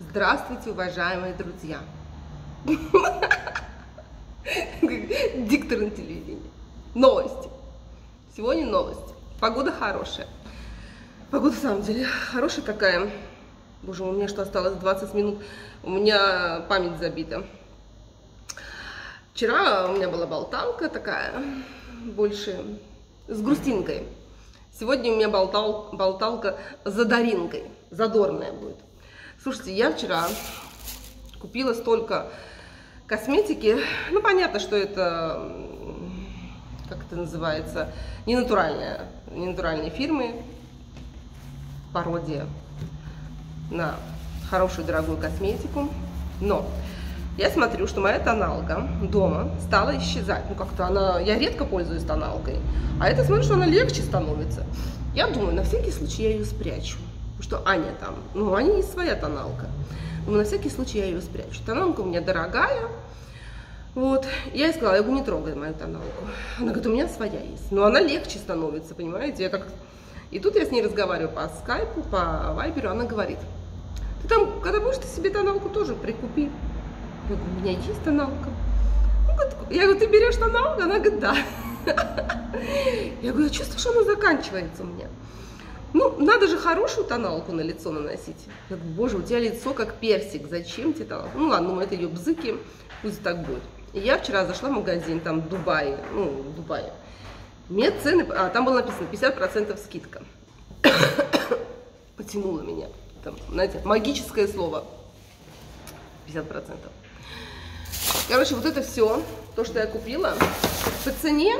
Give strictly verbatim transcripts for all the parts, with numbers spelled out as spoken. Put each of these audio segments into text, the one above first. Здравствуйте, уважаемые друзья. Диктор на телевидении. Новости. Сегодня новости. Погода хорошая. Погода, в самом деле, хорошая такая. Боже, у меня что осталось? двадцать минут. У меня память забита. Вчера у меня была болталка такая, больше с грустинкой. Сегодня у меня болтал, болталка задоринкой. Задорная будет. Слушайте, я вчера купила столько косметики. Ну, понятно, что это, как это называется, ненатуральная, ненатуральные фирмы. Пародия на хорошую, дорогую косметику. Но я смотрю, что моя тоналка дома стала исчезать. Ну, как-то она... Я редко пользуюсь тоналкой. А это, смотрю, что она легче становится. Я думаю, на всякий случай я ее спрячу. Потому что Аня там... Ну, Аня есть своя тоналка. Думаю, на всякий случай я ее спрячу. Тоналка у меня дорогая. Вот. Я ей сказала, я говорю, не трогай мою тоналку. Она говорит, у меня своя есть. Но она легче становится, понимаете? Я как... И тут я с ней разговариваю по скайпу, по вайберу. Она говорит, ты там, когда будешь, ты себе тоналку тоже прикупи. Я говорю, у меня есть тоналка. Я говорю, ты берешь тоналку? Она говорит, да. Я говорю, я чувствую, что она заканчивается у меня. Ну, надо же хорошую тоналку на лицо наносить. Я говорю, боже, у тебя лицо как персик, зачем тебе тоналку? Ну ладно, ну это ее бзыки, пусть так будет. И я вчера зашла в магазин, там в Дубае, ну, в Дубае. Мне цены, а там было написано пятьдесят процентов скидка. Потянуло меня. Там, знаете, магическое слово. пятьдесят процентов. Короче, вот это все, то, что я купила, по цене,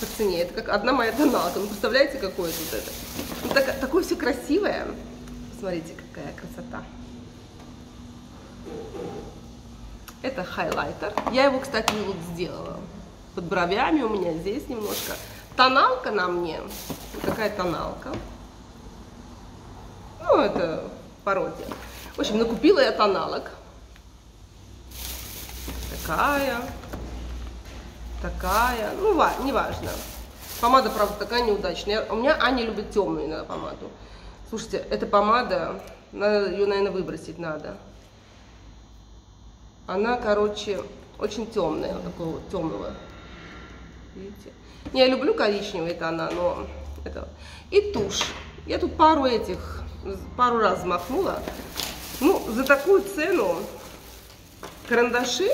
по цене, это как одна моя тоналка. Ну, представляете, какое тут это? Ну, так, такое все красивое. Посмотрите, какая красота. Это хайлайтер. Я его, кстати, вот сделала. Под бровями у меня здесь немножко. Тоналка на мне. Вот такая тоналка. Ну, это пародия. В общем, накупила я тоналок. Такая. Такая. Ну, неважно. Помада, правда, такая неудачная. У меня Аня любит темную иногда помаду. Слушайте, эта помада, надо, ее, наверное, выбросить надо. Она, короче, очень темная. Вот такого вот темного. Видите? Не, я люблю коричневый, это она, но... Это... И тушь. Я тут пару этих, пару раз взмахнула. Ну, за такую цену карандаши,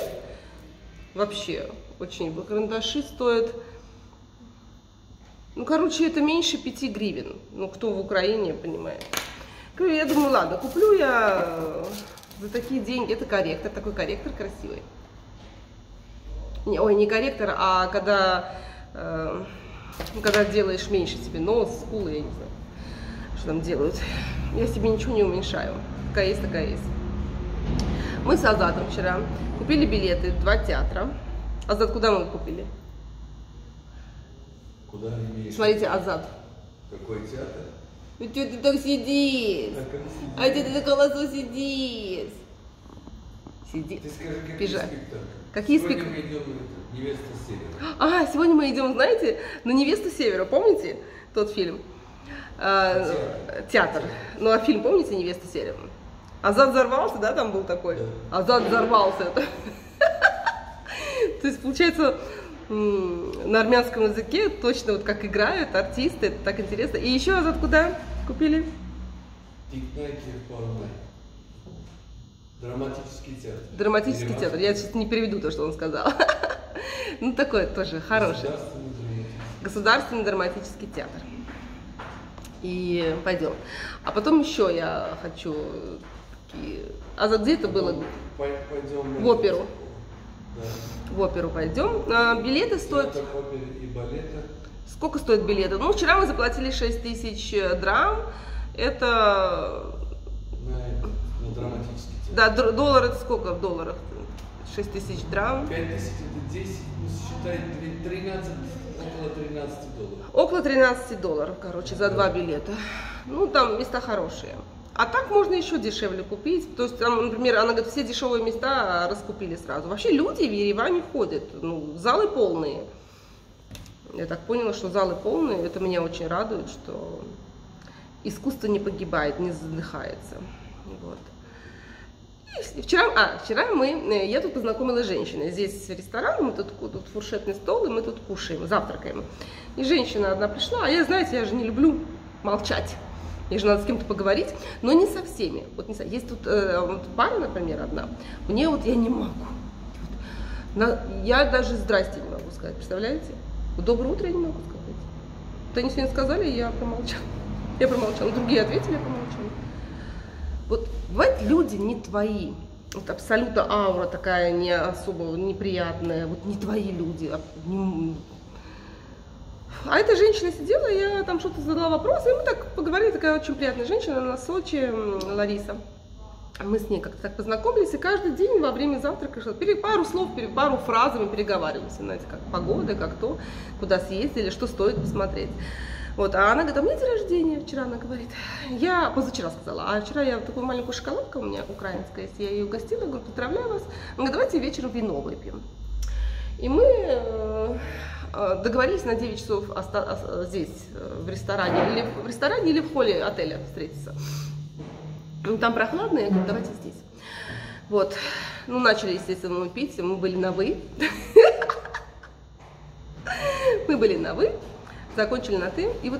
вообще, очень... Карандаши стоят... Ну, короче, это меньше пяти гривен. Ну, кто в Украине, понимает. Я думаю, ладно, куплю я за такие деньги. Это корректор, такой корректор красивый. Не, ой, не корректор, а когда... Когда делаешь меньше себе нос, скулы, я не знаю, что там делают. Я себе ничего не уменьшаю. Какая есть, такая есть. Мы с Азатом вчера купили билеты в два театра. Азат, куда мы их купили? Куда имеешь? Смотрите, Азат. Какой театр? Ну что ты так сидишь? А, а ты так колосо сидишь. Сиди. Ты скажи, какие спектакли? Какие спектакли? Сегодня мы идем на «Невесту Севера». А, сегодня мы идем, знаете, на «Невесту Севера». Помните тот фильм? А, театр. театр. Ну, а фильм помните «Невеста Севера»? Азат взорвался, да, там был такой? Да. Азат взорвался. То есть, получается, на армянском языке точно вот как играют артисты, это так интересно. И еще Азат куда купили? Драматический театр. Драматический Ереван. театр. Я сейчас не переведу то, что он сказал. Ну, такое тоже хорошее. Государственный драматический театр. И пойдем. А потом еще я хочу... А за где это было? Пойдем в оперу. Да. В оперу пойдем. А, билеты стоят... И балета. Сколько стоит билеты? Ну, вчера мы заплатили шесть тысяч драм. Это... Драматический театр. Да, доллар это сколько в долларах? шесть тысяч драм. пять тысяч это десять, считай тринадцать, около тринадцати долларов. Около тринадцати долларов, короче, за два билета. Ну, там места хорошие. А так можно еще дешевле купить. То есть, там, например, она говорит, все дешевые места раскупили сразу. Вообще люди в Ереване ходят, ну, залы полные. Я так поняла, что залы полные. Это меня очень радует, что искусство не погибает, не задыхается. Вот. Вчера, а, вчера мы, я тут познакомилась с женщиной. Здесь ресторан, мы тут, тут фуршетный стол, и мы тут кушаем, завтракаем. И женщина одна пришла, а я, знаете, я же не люблю молчать. Мне же надо с кем-то поговорить, но не со всеми. Вот не со... Есть тут э, вот пара, например, одна. Мне вот я не могу. Вот. На... Я даже здрасте не могу сказать, представляете? Доброе утро я не могу сказать. Вот они сегодня сказали, я промолчала. Я промолчала. Другие ответили, я промолчала. Вот бывают люди не твои. Вот абсолютно аура такая не особо неприятная. Вот не твои люди. А, не... а эта женщина сидела, я там что-то задала вопрос, и мы так поговорили, такая очень приятная женщина, она в Сочи, Лариса. Мы с ней как-то так познакомились, и каждый день во время завтрака пару слов, пару фразами переговаривались, знаете, как погода, как то, куда съездили, что стоит посмотреть. Вот, а она говорит, а мне день рождения вчера, она говорит, я позавчера сказала, а вчера я такую маленькую шоколадку у меня украинская есть, я ее угостила, говорю, поздравляю вас, она говорит, давайте вечером вино выпьем. И мы договорились на девять часов здесь, в ресторане, или в ресторане, или в холле отеля встретиться. Там прохладно, я говорю, давайте здесь. Вот, ну начали, естественно, мы пить, мы были на «вы». Мы были на «вы». Закончили на «ты». И вот,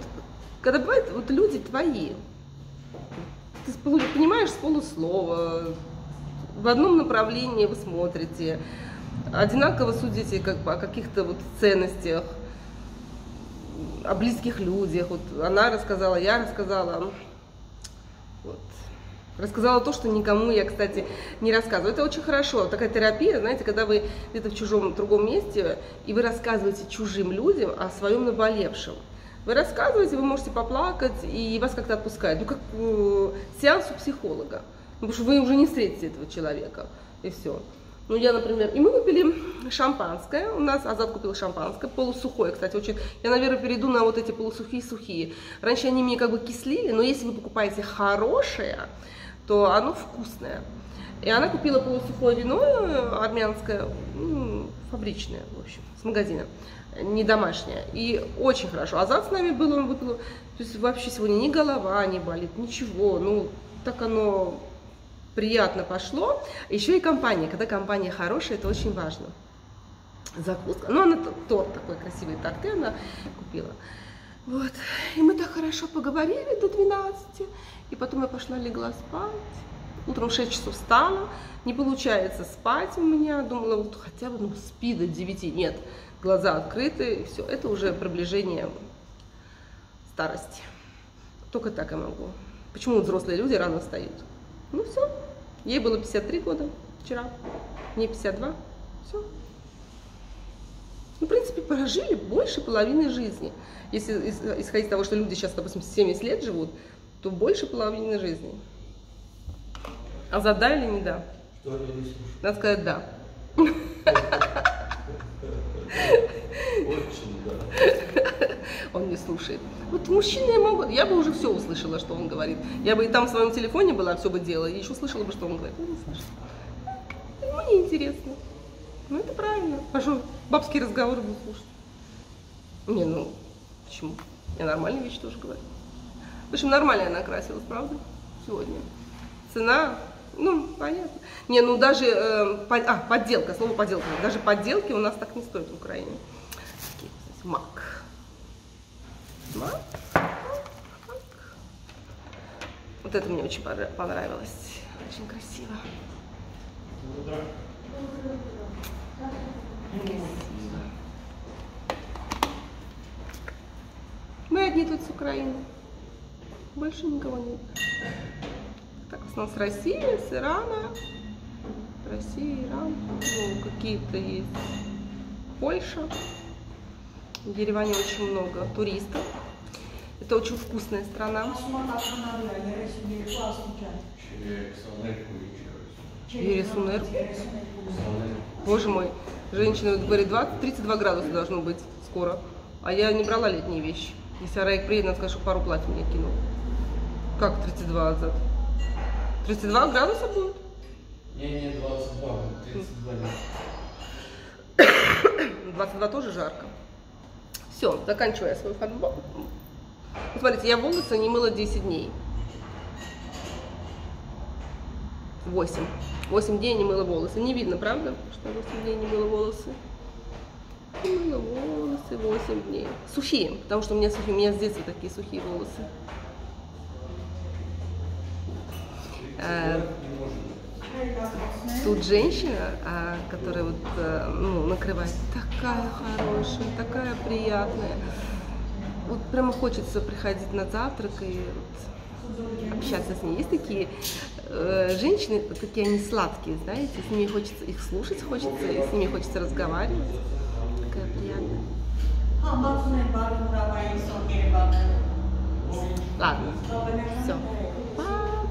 когда бывают вот люди твои, ты понимаешь с полуслова, в одном направлении вы смотрите, одинаково судите как бы о каких-то вот ценностях, о близких людях. Вот она рассказала, я рассказала. Вот. Рассказала то, что никому я, кстати, не рассказываю. Это очень хорошо. Такая терапия, знаете, когда вы где-то в чужом другом месте, и вы рассказываете чужим людям о своем наболевшем. Вы рассказываете, вы можете поплакать, и вас как-то отпускают. Ну, как э, сеанс у психолога. Ну, потому что вы уже не встретите этого человека, и все. Ну, я, например, и мы купили шампанское, у нас Азат купил шампанское, полусухое, кстати, очень, я, наверное, перейду на вот эти полусухие-сухие. Раньше они мне как бы кислили, но если вы покупаете хорошее, то оно вкусное. И она купила полусухое вино армянское, фабричное, в общем, с магазина, не домашнее, и очень хорошо. Азат с нами был, он выпил, то есть вообще сегодня ни голова не болит, ничего, ну, так оно... Приятно пошло. Еще и компания. Когда компания хорошая, это очень важно. Закуска. Ну, она торт такой красивый, торты она купила. Вот. И мы так хорошо поговорили до двенадцати. И потом я пошла, легла спать. Утром в шесть часов встала. Не получается спать у меня. Думала, вот хотя бы ну, спи до девяти. Нет. Глаза открыты. Все. Это уже приближение старости. Только так я могу. Почему взрослые люди рано встают? Ну все. Ей было пятьдесят три года вчера, мне пятьдесят два, все. Ну, в принципе, прожили больше половины жизни. Если исходить из того, что люди сейчас, допустим, семьдесят лет живут, то больше половины жизни. А за да или не да? Надо сказать да. Очень да. Он не слушает. Вот мужчины могут. Я бы уже все услышала, что он говорит. Я бы и там в своем телефоне была, все бы делала, и еще слышала бы, что он говорит. Он не слышит. Ему не интересно. Ну это правильно. А что, бабские разговоры будут слушать? Не, ну почему? Я нормальные вещи тоже говорю. В общем, нормально она накрасилась, правда? Сегодня. Цена. Ну, понятно. Не, ну даже, э, по, а, подделка, слово подделка, даже подделки у нас так не стоят в Украине. Такие, кстати, мак. Мак. Мак. Вот это мне очень понравилось. Очень красиво. Красиво. Мы одни тут с Украины. Больше никого нет. Так, у нас Россия, с Ирана, Россия, Иран, ну, какие-то есть, Польша. В Ереване очень много туристов. Это очень вкусная страна. Ересунер. Боже мой, женщина говорит, двадцать, тридцать два градуса должно быть скоро. А я не брала летние вещи. Если Араик приедет, надо сказать, что пару платьев мне кинул. Как тридцать два, Азат? тридцать два градуса будет? Не, не, двадцать два, тридцать два. Нет. двадцать два тоже жарко. Все, заканчиваю свой футбол. Смотрите, я волосы не мыла десять дней. восемь. восемь дней не мыла волосы. Не видно, правда, что восемь дней не мыла волосы? Не мыла волосы восемь дней. Сухие, потому что у меня сухие, у меня с детства такие сухие волосы. А, тут женщина, а, которая вот, а, ну, накрывает, такая хорошая, такая приятная. Вот прямо хочется приходить на завтрак и вот общаться с ней. Есть такие э, женщины, такие они сладкие, знаете, с ними хочется их слушать, хочется, с ними хочется разговаривать. Такая приятная. Ладно, все. Пока.